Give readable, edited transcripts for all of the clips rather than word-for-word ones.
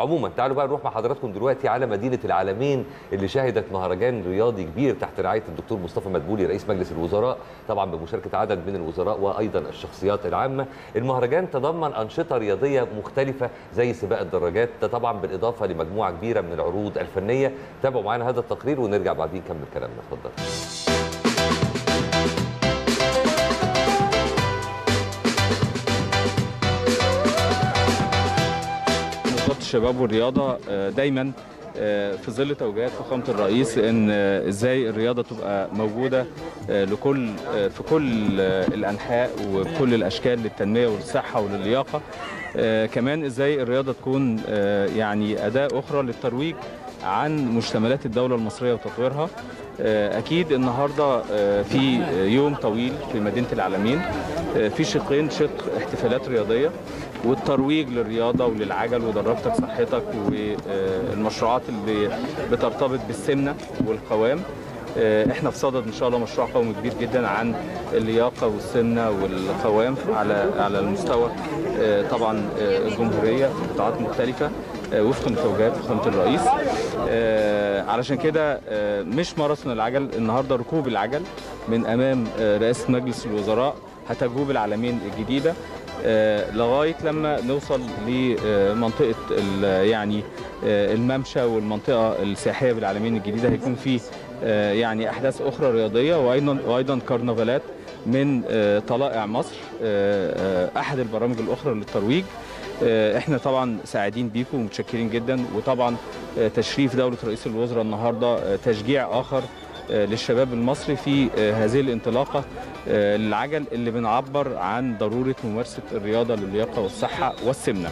عموما تعالوا بقى نروح مع حضراتكم دلوقتي على مدينة العالمين اللي شهدت مهرجان رياضي كبير تحت رعاية الدكتور مصطفى مدبولي رئيس مجلس الوزراء، طبعا بمشاركة عدد من الوزراء وأيضا الشخصيات العامة. المهرجان تضمن أنشطة رياضية مختلفة زي سباق الدراجات، ده طبعا بالإضافة لمجموعة كبيرة من العروض الفنية. تابعوا معانا هذا التقرير ونرجع بعدين نكمل كلامنا، اتفضل. الشباب والرياضه دايما في ظل توجيهات فخامه الرئيس ان ازاي الرياضه تبقى موجوده في كل الانحاء وبكل الاشكال للتنميه والصحه وللياقه، كمان ازاي الرياضه تكون يعني اداه اخرى للترويج عن مشتملات الدوله المصريه وتطويرها. اكيد النهارده في يوم طويل في مدينه العالمين، في شقين، شق احتفالات رياضيه والترويج للرياضه وللعجل ودراجتك صحتك والمشروعات اللي بترتبط بالسمنه والقوام. احنا في صدد ان شاء الله مشروع قومي كبير جدا عن اللياقه والسمنه والقوام على المستوى طبعا الجمهوريه في قطاعات مختلفه وفقا لتوجيهات فخامه الرئيس. علشان كده مش ماراثون العجل النهارده، ركوب العجل من امام رئاسه مجلس الوزراء هتجوب العالمين الجديده لغايه لما نوصل لمنطقه يعني الممشى والمنطقه السياحيه بالعالمين الجديده. هيكون في يعني احداث اخرى رياضيه وايضا كرنفالات من طلائع مصر، احد البرامج الاخرى للترويج. احنا طبعا سعيدين بيكم ومتشكرين جدا، وطبعا تشريف دوله رئيس الوزراء النهارده تشجيع اخر للشباب المصري في هذه الانطلاقه للعجل اللي بنعبر عن ضروره ممارسه الرياضه للياقه والصحه والسمنه.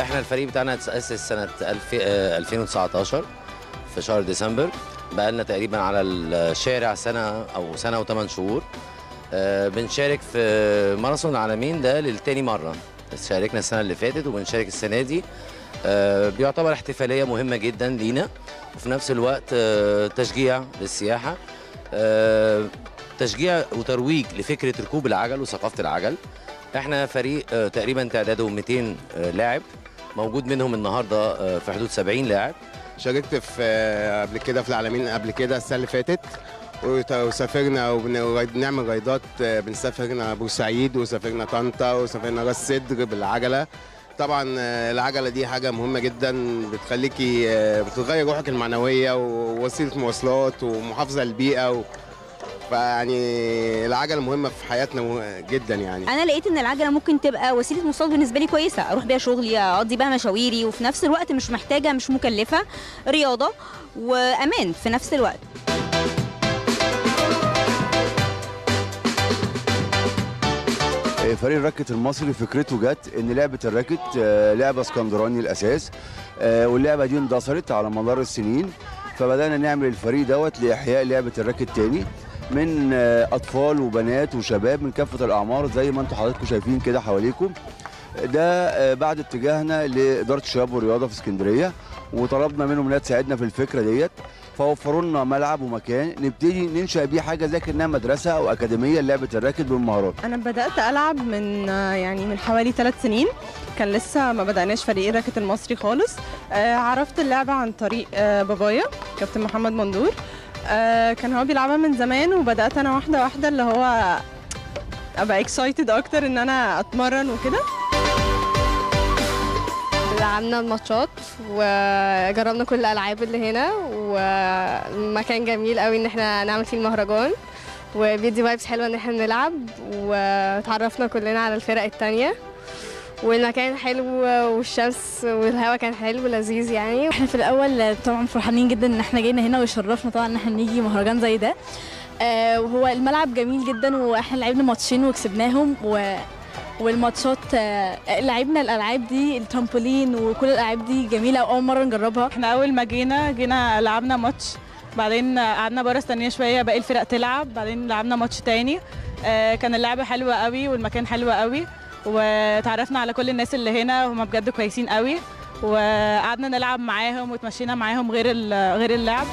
احنا الفريق بتاعنا اتأسس سنه 2019 في شهر ديسمبر، بقالنا تقريبا على الشارع سنه و 8 شهور. بنشارك في ماراثون العالمين ده للتاني مره، شاركنا السنه اللي فاتت وبنشارك السنه دي. بيعتبر احتفاليه مهمه جدا لينا، وفي نفس الوقت تشجيع للسياحه، تشجيع وترويج لفكره ركوب العجل وثقافه العجل. احنا فريق تقريبا تعداده 200 لاعب، موجود منهم النهارده في حدود 70 لاعب. شاركت في قبل كده في العالمين، قبل كده السنه اللي فاتت، وسافرنا وبنعمل رايدات، بنسافرنا بورسعيد وسافرنا طنطا وسافرنا راس سدر بالعجله. طبعا العجله دي حاجه مهمه جدا، بتخليكي بتغير روحك المعنويه ووسيله مواصلات ومحافظه للبيئه، فيعني العجله مهمه في حياتنا جدا. يعني انا لقيت ان العجله ممكن تبقى وسيله مواصلات بالنسبه لي كويسه، اروح بيها شغلي، اقضي بيها مشاويري، وفي نفس الوقت مش محتاجه، مش مكلفه، رياضه وامان في نفس الوقت. فريق الراكت المصري فكرته جت ان لعبه الراكت لعبه اسكندراني الاساس، واللعبه دي اندثرت على مدار السنين، فبدانا نعمل الفريق دوت لاحياء لعبه الراكت تاني من اطفال وبنات وشباب من كافه الاعمار زي ما انتم حضراتكم شايفين كده حواليكم. ده بعد اتجاهنا لاداره الشباب والرياضه في اسكندريه، وطلبنا منهم انها تساعدنا في الفكره ديت، فوفروا لنا ملعب ومكان نبتدي ننشأ بيه حاجه زي كانها مدرسه او اكاديميه لعبه الراكت بالمهارات. انا بدات العب من حوالي 3 سنين، كان لسه ما بدأناش فريق الراكت المصري خالص. عرفت اللعبه عن طريق بابايا كابتن محمد مندور، كان هو بيلعبها من زمان، وبدات انا واحده واحده اللي هو ابقى اكسايتد اكتر ان انا اتمرن وكده. لعبنا الماتشات وجربنا كل الالعاب اللي هنا، ومكان جميل قوي ان احنا نعمل فيه المهرجان، وبيدي فايبس حلوه ان احنا نلعب، وتعرفنا كلنا على الفرق التانيه، والمكان حلو والشمس والهواء كان حلو ولذيذ. يعني احنا في الاول طبعا فرحانين جدا ان احنا جينا هنا، ويشرفنا طبعا ان احنا نيجي مهرجان زي ده، وهو الملعب جميل جدا، واحنا لعبنا ماتشين وكسبناهم، والماتشات لعبنا الالعاب دي، الترامبولين وكل الالعاب دي جميله واول مره نجربها. احنا اول ما جينا لعبنا ماتش، بعدين قعدنا بره استنينا شويه باقي الفرق تلعب، بعدين لعبنا ماتش تاني. كان اللعبه حلوه قوي والمكان حلو قوي، وتعرفنا على كل الناس اللي هنا، هم بجد كويسين قوي، وقعدنا نلعب معاهم وتمشينا معاهم غير اللعب.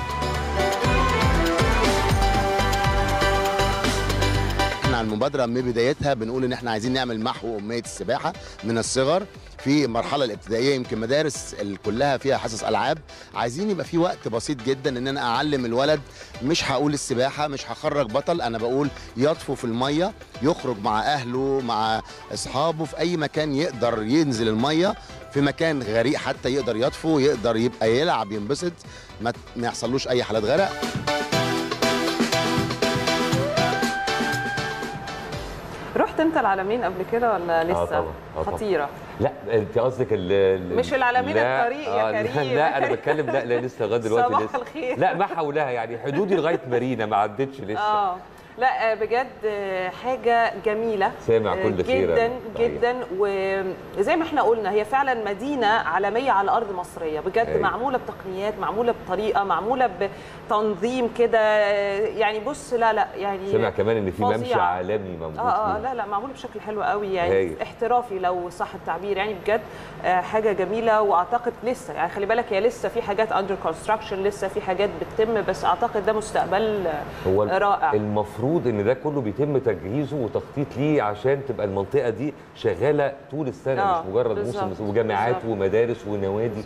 احنا على المبادره من بدايتها بنقول ان احنا عايزين نعمل محو اميه السباحه من الصغر في المرحله الابتدائيه. يمكن مدارس كلها فيها حصص العاب، عايزين يبقى في وقت بسيط جدا ان انا اعلم الولد. مش هقول السباحه، مش هخرج بطل، انا بقول يطفو في الميه، يخرج مع اهله مع اصحابه في اي مكان، يقدر ينزل الميه في مكان غريق حتى، يقدر يطفو، يقدر يبقى يلعب ينبسط، ما يحصلوش اي حالات غرق. رحت انت العلمين قبل كده ولا لسه؟ طبعا. خطيره. لا انت قصدك مش العلمين، الطريق يا كريم. لا انا بتكلم، لا لسه لغايه دلوقتي صباح الخير. لا ما حولها يعني، حدودي لغايه مارينا، ما عدتش لسه. لا بجد حاجه جميله، سامع كل خير جدا جدا. وزي ما احنا قلنا هي فعلا مدينه عالميه على ارض مصريه بجد. معموله بتقنيات، معموله بطريقه، معموله بتنظيم كده يعني. بص لا يعني سامع كمان ان في ممشى عالمي موجود. لا معمول بشكل حلو قوي يعني، احترافي لو صح التعبير يعني. بجد حاجه جميله. واعتقد لسه يعني، خلي بالك هي لسه في حاجات اندر كونستراكشن، لسه في حاجات بتتم، بس اعتقد ده مستقبل رائع. المفروض ان ده كله بيتم تجهيزه وتخطيط ليه عشان تبقى المنطقه دي شغاله طول السنه، مش مجرد موسم. وجامعات ومدارس ونوادي